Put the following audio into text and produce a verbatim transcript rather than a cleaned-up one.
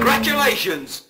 Congratulations!